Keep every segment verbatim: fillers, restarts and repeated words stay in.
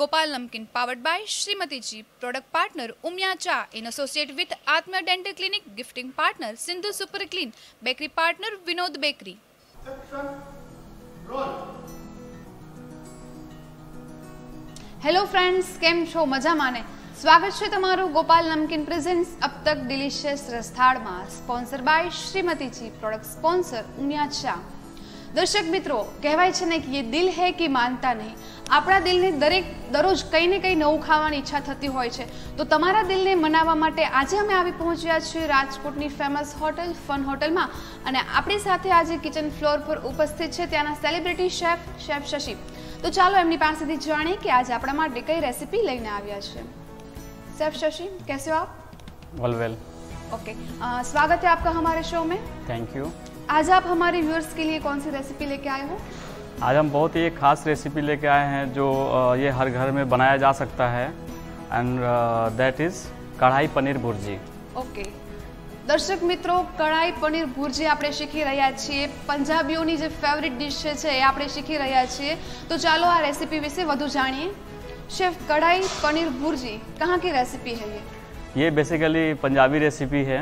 Gopal Namkeen, powered by Shrimatiji, product partner Umiya Tea, in associate with Atmiya Dental Clinic, gifting partner Sindhu Super Clean, bakery partner Vinod Bakery. Hello friends, केम छो मजा माने स्वागत छे तमारो गोपाल नमकीन presents Abtak delicious रसथाड़ में sponsor by श्रीमतीजी product sponsor Umiya चा। दर्शक मित्रों, कहवाय छे ने कि ये दिल है कि मानता नहीं। आपड़ा दिल ने दरेक दररोज कई ने कई नवुं खावानी इच्छा थती होय छे, तो तमारा दिल ने मनावा माटे आज अमे आवी पहोंच्या छीए राजकोटनी फेमस होटल फन होटल में। अने आपणी साथे आज किचन फ्लोर पर उपस्थित छे त्याना सेलिब्रिटी शेफ शेफ शशि। तो चलो एमनी पासेथी जाणीए कि आज आपणा माटे कई रेसिपी लईने आव्या छे। शेफ शशि, कैसे हो आप? All well. ओके, स्वागत है आपका हमारे शो में। Thank you. आज आप हमारे व्यूअर्स के लिए कौन सी रेसिपी लेके आए हो? आज हम बहुत ही एक खास रेसिपी लेके आए हैं जो ये हर घर में बनाया जा सकता है, एंड दैट इज कढ़ाई पनीर भुर्जी। ओके दर्शक मित्रों, कढ़ाई पनीर भुर्जी आपणे शीखी रह्या छीए। पंजाबीओनी जे फेवरेट डिश छे ए आपणे शीखी रह्या छीए। तो चलो आ रेसिपी विषे वधु जाणीए। शेफ, कढ़ाई पनीर भुर्जी कहाँ की रेसिपी है? ये ये बेसिकली पंजाबी रेसिपी है।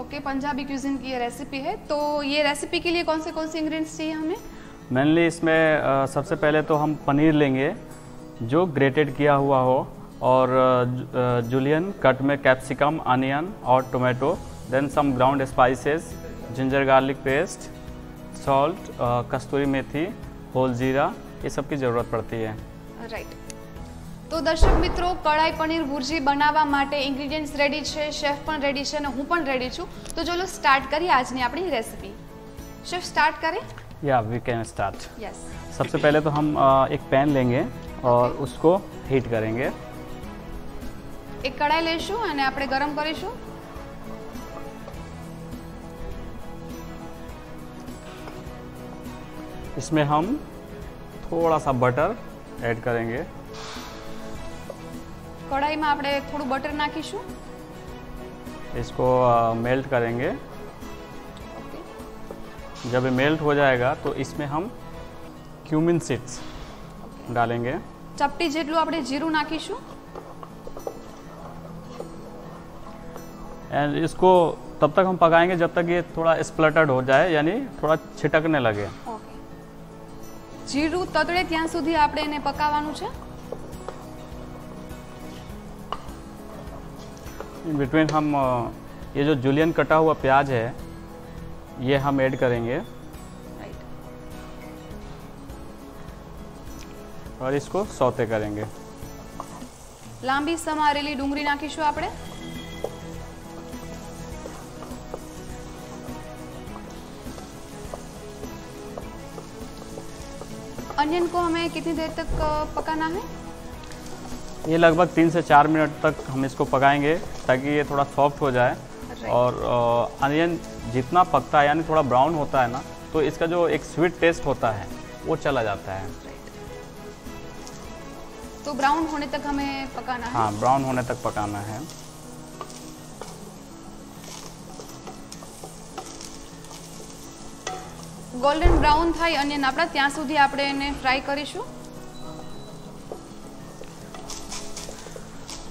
ओके, पंजाबी क्यूजिन की ये रेसिपी है। तो ये रेसिपी के लिए कौन से कौन से इंग्रेडिएंट्स चाहिए हमें? मेनली इसमें आ, सबसे पहले तो हम पनीर लेंगे जो ग्रेटेड किया हुआ हो, और जुलियन कट में कैप्सिकम, अनियन और tomato, then some ground spices, ginger garlic paste, salt, कस्तूरी मेथी, होल जीरा, ये सब की ज़रूरत पड़ती है। राइट। तो दर्शक मित्रों, कढ़ाई पनीर भुर्जी बनावा माटे इंग्रेडिएंट्स रेडी है, शेफ पण रेडी है, हूँ पण रेडी छूँ। तो चलो स्टार्ट करिए आजनी अपनी रेसिपी। शेफ, स्टार्ट करें? या वी कैन स्टार्ट। यस। सबसे पहले तो हम एक पैन लेंगे और okay. उसको हीट करेंगे। एक कढ़ाई लेशु अने आपणे गरम करीशु। इसमें हम थोड़ा सा बटर ऐड करेंगे। कढ़ाई में आपणे थोड़ा बटर नाखीशु, इसको मेल्ट करेंगे। okay. जब ये मेल्ट हो जाएगा तो इसमें हम क्यूमिन सीड्स okay. डालेंगे। चपटी जेटलू आपणे जीरू नाखीशु, एंड इसको तब तक हम पकाएंगे जब तक ये थोड़ा स्प्लटर्ड हो जाए, यानी थोड़ा छिटकने लगे। okay. जीरू ततड़े त्यां सुधी आपणे एने पकाववानुं छे। इन बिटवीन हम ये जो जुलियन कटा हुआ प्याज है ये हम ऐड करेंगे। right. और इसको सौते करेंगे। लांबी समारेली डूंगरी नाखीशु आपणे। अनियन को हमें कितनी देर तक पकाना है? ये लगभग तीन से चार मिनट तक हम इसको पकाएंगे ताकि ये थोड़ा सॉफ्ट हो जाए। right. और अनियन जितना पकता है यानी थोड़ा ब्राउन होता है ना, तो इसका जो एक स्वीट टेस्ट होता है वो चला जाता है। right. तो ब्राउन होने तक हमें पकाना है? हाँ, ब्राउन होने तक पकाना है। गोल्डन ब्राउन थाय अनियन आपड़ा त्यां सुधी आपणे एने फ्राय करीशुं।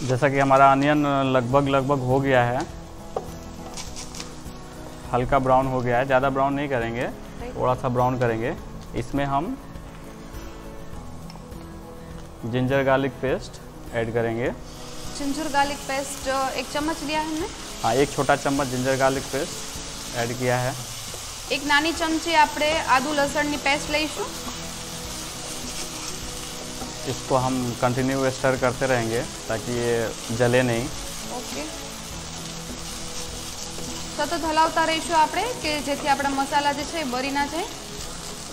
जैसा कि हमारा अनियन लगभग लगभग हो गया है, हल्का ब्राउन हो गया है, ज़्यादा ब्राउन नहीं करेंगे, थोड़ा सा ब्राउन करेंगे। इसमें हम जिंजर गार्लिक पेस्ट ऐड करेंगे। जिंजर गार्लिक पेस्ट एक चम्मच लिया है हमने। हाँ, एक छोटा चम्मच जिंजर गार्लिक पेस्ट ऐड किया है। एक नानी चमची आपणे आदू लसण नी पेस्ट लईशुं। इसको हम कंटिन्यू स्टर करते रहेंगे ताकि ये जले नहीं। ओके, सतत हलावता रहीशुं आपणे के जेथी आपड़ा मसाला जे छे बरी ना जाए।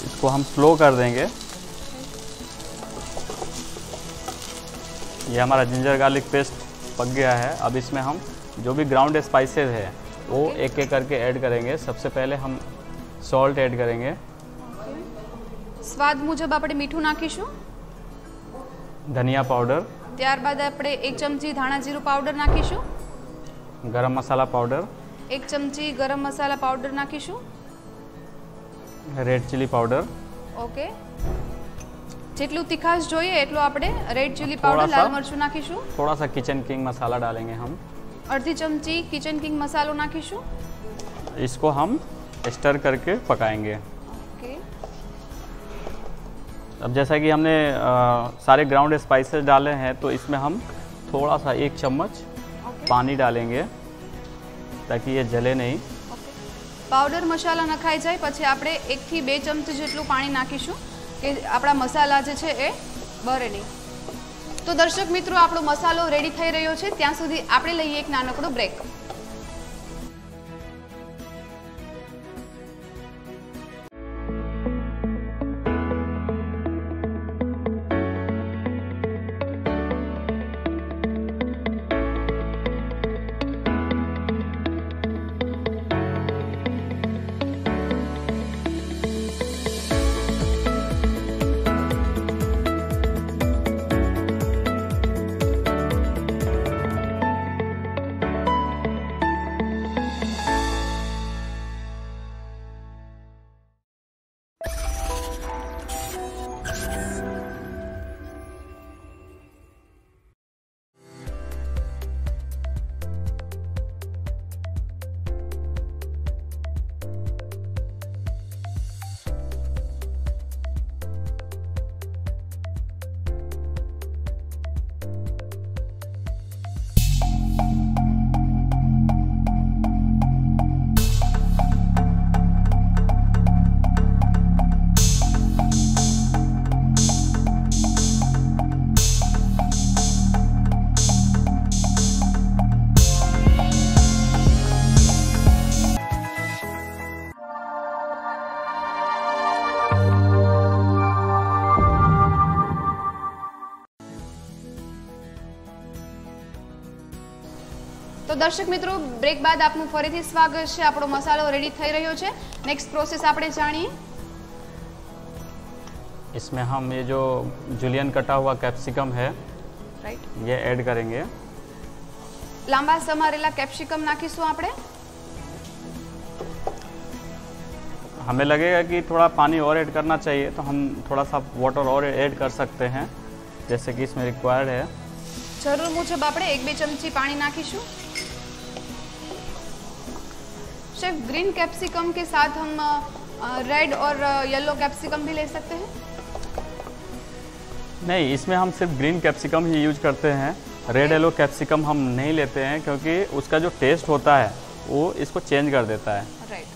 इसको हम स्लो कर देंगे। ये हमारा जिंजर गार्लिक पेस्ट पक गया है। अब इसमें हम जो भी ग्राउंड स्पाइसेस है वो एक एक करके ऐड करेंगे। सबसे पहले हम सॉल्ट ऐड करेंगे। स्वाद मुजब आपणे मीठुं नाखीशुं। धनिया पाउडर, त्यारबाद आपणे एक चमची धाणा जीरु पाउडर नाखीशुं। गरम मसाला पाउडर, एक चमची गरम मसाला पाउडर नाखीशुं। Red chilli powder, okay. जितनी तिखास जो है इतना आपने रेड चिली पाउडर लाल मरचू नाखीशू, थोड़ा सा किचन किंग मसाला डालेंगे हम, अर्धी चमची किचन किंग मसालो नाखीशू। इसको हम स्टर करके पकाएंगे। ओके। अब जैसा कि हमने आ, सारे ग्राउंड स्पाइसेस डाले हैं तो इसमें हम थोड़ा सा एक चम्मच पानी डालेंगे ताकि ये जले नहीं। पाउडर मसाला नखाई जाए पछी आपणे एक थी बे चमची जेटलुं पाणी नाखीशुं के आपणा मसाला जे छे ए बरे नहीं। तो दर्शक मित्रों आपणो मसालो रेडी थई रह्यो छे, त्यां सुधी आपणे लईए एक नानकड़ो ब्रेक। तो दर्शक मित्रों ब्रेक बाद आपनु फरीथी स्वागत छे। आपणो मसालो रेडी थई रह्यो छे, नेक्स्ट प्रोसेस आपणे जाणीए। इसमें हम ये जो जुलियन कटा हुआ कैप्सिकम है, राइट, ये ऐड करेंगे। लांबा समारेला कैप्सिकम नाखीशुं आपणे। हमें लगेगा कि थोड़ा पानी और ऐड करना चाहिए तो हम थोड़ा सा वाटर और ऐड कर सकते हैं जैसे कि इसमें रिक्वायर्ड है। जरूर मुजब आपणे एक बे चमची पानी नाखीशुं। शेफ, ग्रीन कैप्सिकम के साथ हम रेड और येलो कैप्सिकम भी ले सकते हैं? नहीं, इसमें हम सिर्फ ग्रीन कैप्सिकम ही यूज करते हैं, रेड येलो कैप्सिकम हम नहीं लेते हैं क्योंकि उसका जो टेस्ट होता है वो इसको चेंज कर देता है। राइट।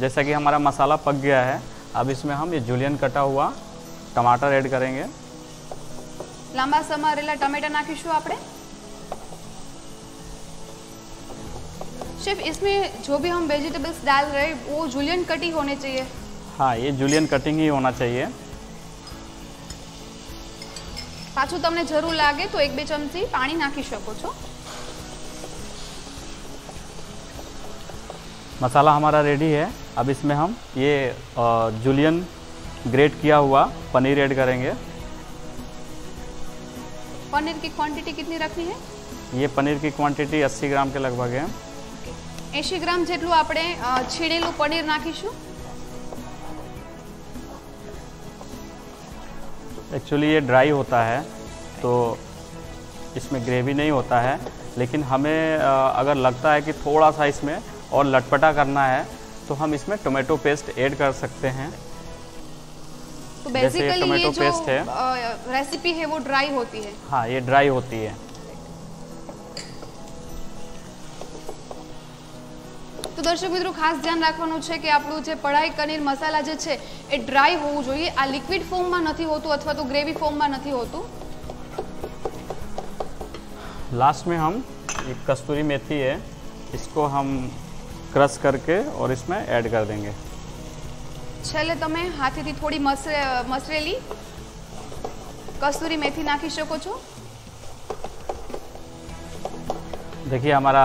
जैसा कि हमारा मसाला पक गया है, अब इसमें हम ये जुलियन कटा हुआ टमाटर ऐड करेंगे। लांबा समारेला टमाटा नाखीशुं आपणे। शेफ, इसमें जो भी हम वेजिटेबल्स डाल रहे हैं वो जुलियन कटिंग होने चाहिए? हाँ, ये जुलियन कटिंग ही होना चाहिए। पाछुं तमने जरूर लागे तो एक बे चमची पानी नाखी शको छो। मसाला हमारा रेडी है, अब इसमें हम ये जुलियन ग्रेट किया हुआ पनीर ऐड करेंगे। पनीर की क्वांटिटी कितनी रखनी है? ये पनीर की क्वांटिटी अस्सी ग्राम के लगभग है। अस्सी ग्राम જેટલું આપણે છીણેલું પનીર નાખીશું। एक्चुअली ये ड्राई होता है तो इसमें ग्रेवी नहीं होता है, लेकिन हमें अगर लगता है कि थोड़ा सा इसमें और लटपटा करना है तो हम इसमें टोमेटो पेस्ट ऐड कर सकते हैं। तो बेसिकली टोमेटो पेस्ट है, रेसिपी है वो ड्राई होती है। हाँ, ये ड्राई होती है। तो दर्शक मित्रों खास ध्यान रखવાનું છે કે આપણું જે પડાઈ પનીર મસાલા જે છે એ ડ્રાય હોવું જોઈએ, આ લિક્વિડ ફોર્મમાં નથી હોતું અથવા તો ગ્રેવી ફોર્મમાં નથી હોતું। लास्ट में हम एक कस्तूरी मेथी है, इसको हम क्रश करके और इसमें ऐड कर देंगे। છેલ્લે તમે હાથેથી થોડી મસરેલી કસ્તુરી મેથી નાખી શકો છો। देखिए हमारा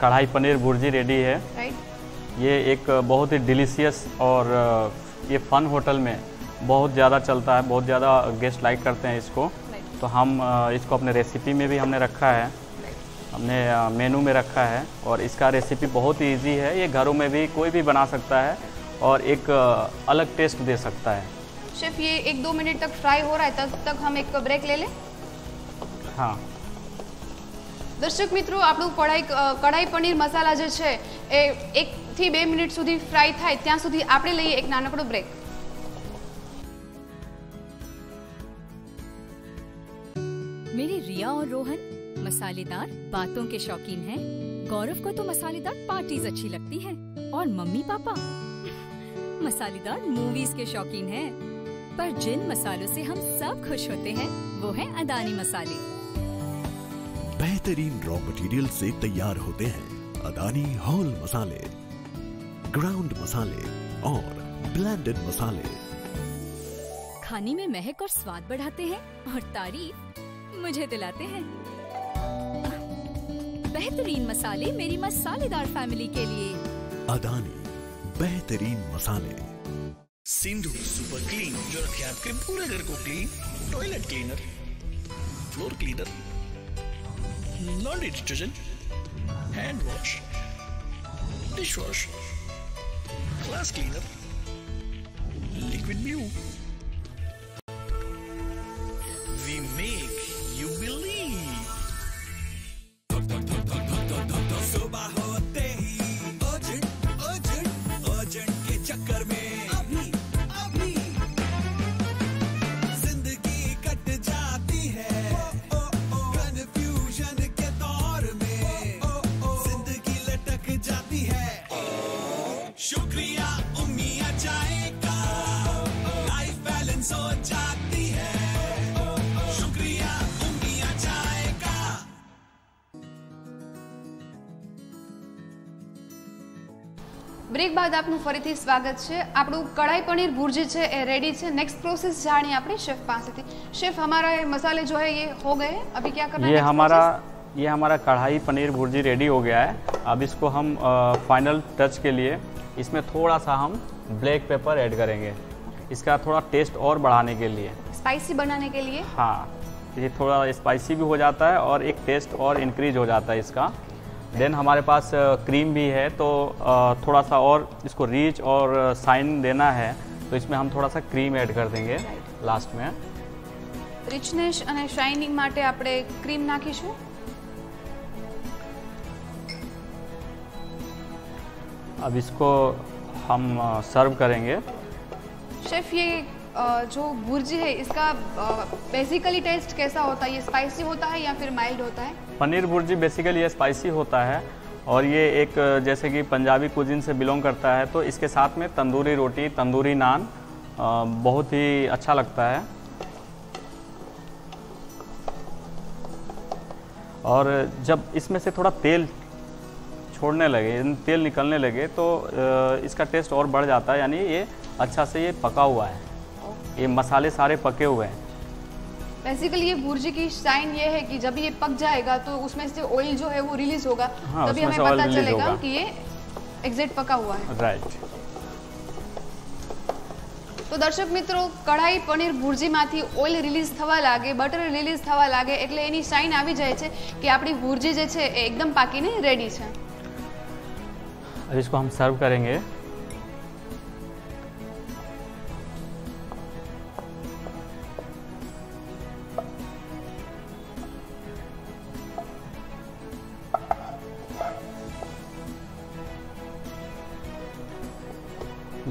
कढ़ाई पनीर भुर्जी रेडी है। राइट। ये एक बहुत ही डिलीशियस और ये फन होटल में बहुत ज़्यादा चलता है, बहुत ज़्यादा गेस्ट लाइक करते हैं इसको। तो हम इसको अपने रेसिपी में भी हमने रखा है, हमने मेनू में रखा है और इसका रेसिपी बहुत ही ईजी है। ये घरों में भी कोई भी बना सकता है और एक अलग टेस्ट दे सकता है। शेफ ये एक दो मिनट तक फ्राई हो रहा है, तब तक हम एक ब्रेक ले लें। हाँ दर्शक मित्रों, आपणुं कढ़ाई कढ़ाई पनीर मसाला जे छे ए एक थी बे मिनिट सुधी फ्राई थाय त्यां सुधी आपणे लईए एक नानकड़ो ब्रेक। मेरी रिया और रोहन मसालेदार बातों के शौकीन हैं। गौरव को तो मसालेदार पार्टीज अच्छी लगती हैं और मम्मी पापा मसालेदार मूवीज के शौकीन हैं। पर जिन मसालों से हम सब खुश होते हैं वो है अदानी मसाले। बेहतरीन रॉ मटेरियल से तैयार होते हैं अदानी होल मसाले, ग्राउंड मसाले और ब्लेंडेड मसाले। खाने में महक और स्वाद बढ़ाते हैं और तारीफ मुझे दिलाते हैं। बेहतरीन मसाले मेरी मसालेदार फैमिली के लिए। अदानी बेहतरीन मसाले। सिंधु सुपर क्लीन जो रखे आपके पूरे घर को clean. Toilet cleaner, floor cleaner, laundry detergent, hand wash, dish wash, glass cleaner, liquid blue. We make you believe. सुबह होते ही अर्जेंट अर्जेंट अर्जेंट के चक्कर में ब्रेक बाद आपનું ફરીથી સ્વાગત છે। આપણું કઢાઈ પનીર ભુરજી છે એ રેડી છે। नेक्स्ट प्रोसेस जानिए अपने शेफ पास से। शेफ हमारा मसाले जो है ये हो गए, अभी क्या करना है? ये हमारा ये हमारा कढ़ाई पनीर भुर्जी रेडी हो गया है। अब इसको हम फाइनल टच के लिए इसमें थोड़ा सा हम ब्लैक पेपर ऐड करेंगे, इसका थोड़ा टेस्ट और बढ़ाने के लिए, स्पाइसी बनाने के लिए। हाँ ये थोड़ा स्पाइसी भी हो जाता है और एक टेस्ट और इंक्रीज हो जाता है इसका। देन हमारे पास क्रीम भी है, तो थोड़ा सा और इसको रीच और शाइन देना है तो इसमें हम थोड़ा सा क्रीम ऐड कर देंगे लास्ट में। रिचनेस और शाइनिंग माटे आपणे क्रीम नाखीशुं। अब इसको हम सर्व करेंगे। शेफ ये जो भुर्जी है इसका बेसिकली टेस्ट कैसा होता है? ये स्पाइसी होता है या फिर माइल्ड होता है? पनीर भुर्जी बेसिकली ये स्पाइसी होता है और ये एक जैसे कि पंजाबी कुजिन से बिलोंग करता है, तो इसके साथ में तंदूरी रोटी, तंदूरी नान बहुत ही अच्छा लगता है। और जब इसमें से थोड़ा तेल छोड़ने लगे, तेल निकलने लगे तो इसका टेस्ट और बढ़ जाता है, यानी ये अच्छा से ये पका हुआ है, ये मसाले सारे पके हुए हैं। बेसिकली ये भुर्जी की साइन ये है कि जब ये पक जाएगा तो उसमें से ऑयल जो है वो रिलीज होगा, तभी हमें पता चलेगा कि ये एग्जैक्ट पका हुआ है। राइट। तो दर्शक मित्रों, कढ़ाई पनीर भुर्जी मांथी ऑयल रिलीज थवा लागे, बटर रिलीज थवा लागे એટલે એની સાઇન આવી જાય છે કે આપણી ભુર્જી જે છે એ એકદમ પાકીને રેડી છે। अब इसको हम सर्व करेंगे।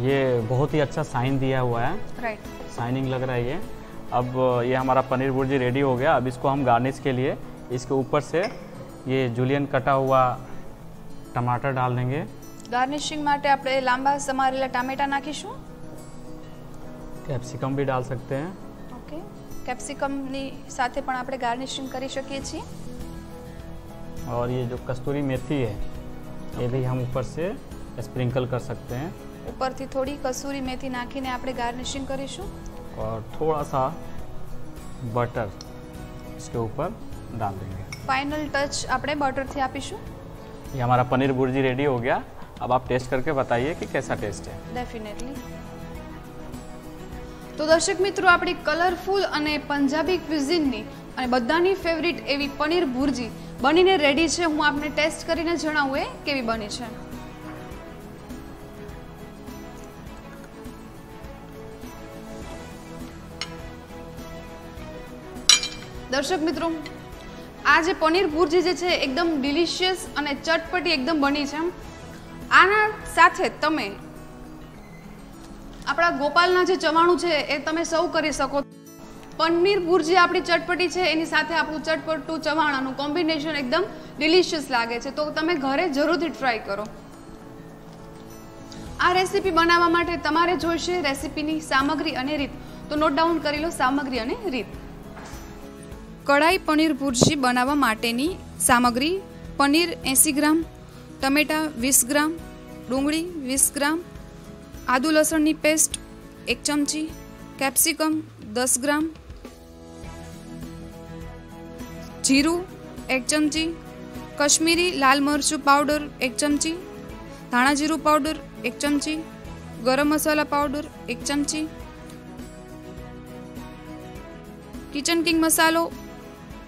ये बहुत ही अच्छा साइन दिया हुआ है, राइट right. साइनिंग लग रहा है ये। अब ये हमारा पनीर भुर्जी रेडी हो गया। अब इसको हम गार्निश के लिए इसके ऊपर से ये जुलियन कटा हुआ टमाटर डाल देंगे। गार्निशिंग माटे आपणे लांबा समारेला टमाटा नाखीशुं। कैप्सिकम भी डाल सकते हैं। ओके, कैप्सिकम नी साथे पण आपणे गार्निशिंग करी शकीए छीए। और ये जो कस्तूरी मेथी है ये भी हम ऊपर से स्प्रिंकल कर सकते हैं। ऊपर थी थोड़ी कसूरी मेथी नाखीने आपणे गार्निशिंग करीशुं। और थोड़ा सा बटर इसके ऊपर डाल देंगे। फाइनल टच आपणे बटर थी आपीशुं। ये हमारा पनीर भुर्जी रेडी हो गया। अब आप टेस्ट करके बताइए कि कैसा टेस्ट है। डेफिनेटली। तो दर्शक मित्रों, आपणी कलरफुल अने पंजाबी क्विजीननी अने बधानी फेवरेट एवी पनीर भुर्जी बनीने रेडी छे। हूँ आपने टेस्ट करीने जणावुं केवी बनी छे। दर्शक मित्रों आज पनीर भुर्जी जे छे एकदम डिलिशियस अने चटपटी एकदम बनी छे। आना साथे तमे आपड़ा गोपालना जे चवाणुं छे ए तमे सर्व करी शको। पनीर भुर्जी आपणी चटपटी छे एनी साथे आपणुं चटपटू चवाणानुं कॉम्बिनेशन एकदम डिलिशियस लागे छे, तो तमे घरे जरूरथी ट्राय करो। आ रेसिपी बनावा माटे तमारे जोईशे रेसिपीनी सामग्री अने रीत, तो नोट डाउन करी लो सामग्री अने रीत। कढ़ाई पनीर भुर्जी बनावा माटेनी सामग्री पनीर एंसी ग्राम, टमेटा वीस ग्राम, डूंगळी वीस ग्राम, आदू लसणनी पेस्ट एक चमची, कैप्सिकम दस ग्राम, जीरु एक चमची, कश्मीरी लाल मरचू पाउडर एक चमची, धाणा जीरु पाउडर एक चमची, गरम मसाला पाउडर एक चमची, किचन किंग मसालो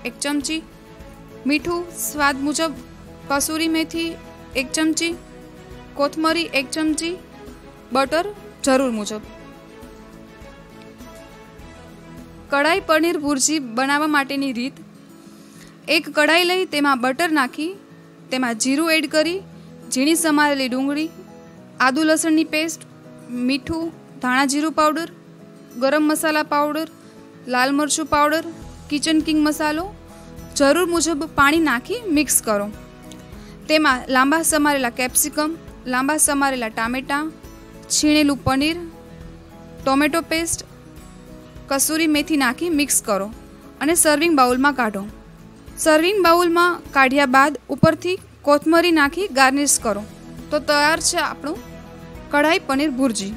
एक चमची, मीठू स्वाद मुजब, कसूरी मेथी एक चमची, कोथमरी एक चमची, बटर जरूर मुजब। कढ़ाई पनीर भुर्जी बनावा माटेनी रीत। एक कढ़ाई लई तेमा बटर नाखी तेमा जीरु एड करी, झीणी समारेली डूंगळी, आदू लसणनी पेस्ट, मीठू, धाणा जीरु पाउडर, गरम मसाला पाउडर, लाल मरचू पाउडर, किचन किंग मसालो जरूर मुजब पाणी नाखी मिक्स करो। तेमा लांबा समारेला कैप्सिकम, लांबा समारेला टामेटा, छीणेलू पनीर, टोमेटो पेस्ट, कसूरी मेथी नाखी मिक्स करो अने सर्विंग बाउल में काढो। सर्विंग बाउल में काढ्या बाद उपरथी कोथमरी नाखी गार्निश करो, तो तैयार है आपणो कढ़ाई पनीर भुर्जी।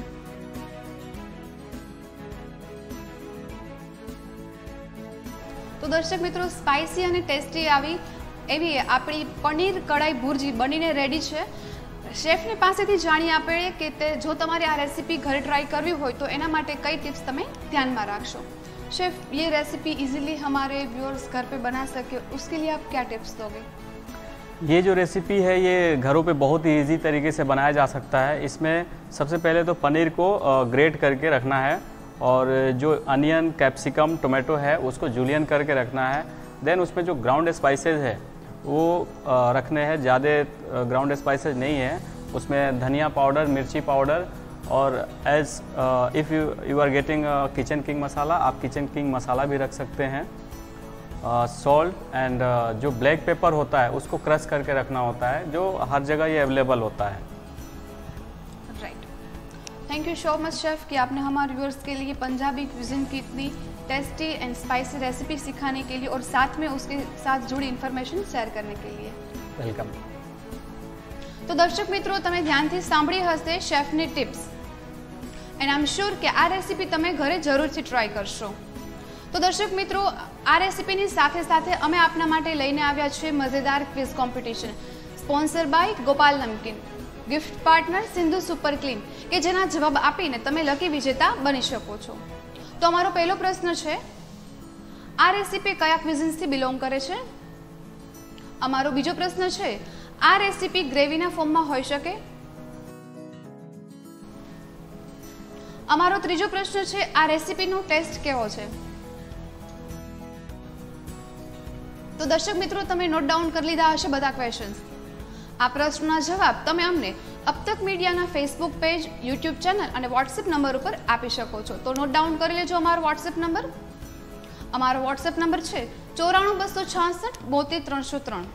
तो दर्शक मित्रों स्पाइसी और टेस्टी आवी एवी आपणी पनीर कढ़ाई भुर्जी बनीने रेडी है। शेफ ने पासेथी जाणी आपे के ते जो तमारे आ रेसिपी घरे ट्राई करवी हो तो एना माटे कई टिप्स तमे ध्यान में राखशो। शेफ, ये रेसिपी इजीली हमारे व्यूअर्स घर पे बना सके उसके लिए आप क्या टिप्स दोगे? ये जो रेसिपी है ये घरों पे बहुत ही ईजी तरीके से बनाया जा सकता है। इसमें सबसे पहले तो पनीर को ग्रेट करके रखना है और जो अनियन, कैप्सिकम, टोमेटो है उसको जूलियन करके रखना है। देन उसमें जो ग्राउंड स्पाइसेस है वो रखने हैं, ज़्यादा ग्राउंड स्पाइसेस नहीं है। उसमें धनिया पाउडर, मिर्ची पाउडर और as if you you are getting kitchen king masala आप किचन किंग मसाला भी रख सकते हैं। सॉल्ट uh, एंड uh, जो ब्लैक पेपर होता है उसको क्रश करके रखना होता है, जो हर जगह ये अवेलेबल होता है। Right, thank you so much chef कि आपने हमारे व्यूअर्स के लिए पंजाबी क्यूजिन की इतनी टेस्टी एंड स्पाइसी रेसिपी सिखाने के लिए और साथ में उसके साथ जुड़ी इन्फॉर्मेशन शेयर करने के लिए वेलकम। तो दर्शक मित्रों तमे ध्यानथी सांभळी हशे शेफनी tips and I am sure कि आ रेसिपी तमे घरे जरूरथी ट्राय करशो। तो दर्शक मित्रों आ रेसिपीनी साथे साथे अमे आपना माटे लईने आव्या छे मजेदार quiz competition, sponsor by Gopal नमकीन, gift partner Sindhu super clean के जेना जवाब आपीने तमे लकी विजेता बनी शको छो। तो अमारो पहलो प्रश्न छे, आ रेसिपी कया क्विजिन्स थी बिलोंग करे छे? अमारो बीजो प्रश्न छे, आ रेसिपी ग्रेवीना फॉर्ममां होई शके? अमारो त्रीजो प्रश्न छे, आ रेसिपीनो टेस्ट केवो छे? तो दर्शक मित्रों तमे नोट डाउन कर लीधा हशे बधा क्वेश्चन्स। आ प्रश्नोना जवाब तमे अमने अबतक मीडियाना फेसबुक पेज, यूट्यूब चैनल अने व्हाट्सएप नंबर पर आपी शको छो। तो नोट डाउन करी लेजो अमारो व्हाट्सएप नंबर। अमारो व्हाट्सएप नंबर छे चौराणु बसो छासठ बोतेर त्रणसो त्रण।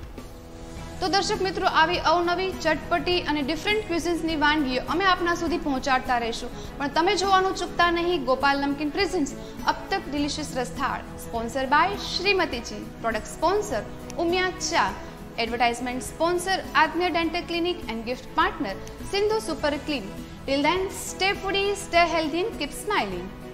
तो दर्शक मित्रों आवी अवनवी चटपटी अने डिफरंट क्यूजिन्सनी वानगीओ अमे आपना सुधी पहोंचाडता रहेशुं, पण तमे जोवानुं चूकता नहीं। गोपाल नमकीन presents Abtak delicious Rasthal, sponsor by श्रीमतीजी, product sponsor Umiya चा, एडवर्टाइजमेंट स्पोन्सर आत्मीय dental clinic and gift partner Sindhu super clean. Till then stay foodie, stay healthy, keep smiling.